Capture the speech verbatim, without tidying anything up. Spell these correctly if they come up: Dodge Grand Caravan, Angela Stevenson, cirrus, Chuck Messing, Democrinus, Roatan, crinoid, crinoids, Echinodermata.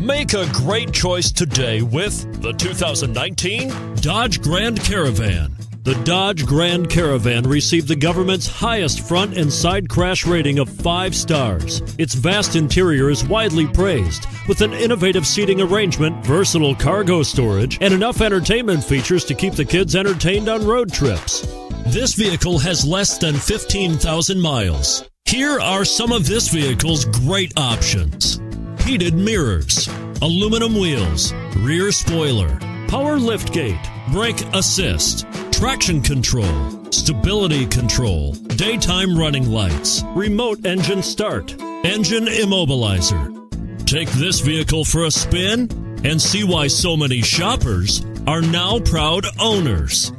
Make a great choice today with the two thousand nineteen Dodge Grand Caravan. The Dodge Grand Caravan received the government's highest front and side crash rating of five stars. Its vast interior is widely praised, with an innovative seating arrangement, versatile cargo storage, and enough entertainment features to keep the kids entertained on road trips. This vehicle has less than fifteen thousand miles. Here are some of this vehicle's great options. Heated mirrors, aluminum wheels, rear spoiler, power liftgate, brake assist, traction control, stability control, daytime running lights, remote engine start, engine immobilizer. Take this vehicle for a spin and see why so many shoppers are now proud owners.